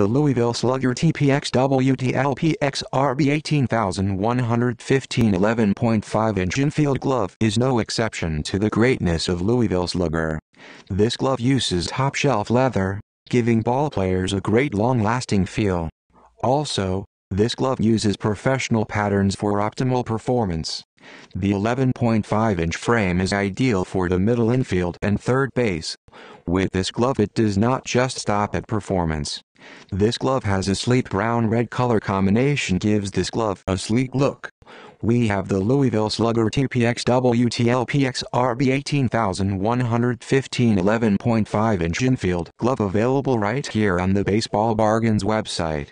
the Louisville Slugger TPX WTLPXRB18115 11.5-inch infield glove is no exception to the greatness of Louisville Slugger. This glove uses top-shelf leather, giving ballplayers a great long-lasting feel. Also, this glove uses professional patterns for optimal performance. The 11.5-inch frame is ideal for the middle infield and third base. With this glove, it does not just stop at performance. This glove has a sleek brown-red color combination, gives this glove a sleek look. We have the Louisville Slugger TPX WTLPXRB18115 11.5-inch infield glove available right here on the Baseball Bargains website.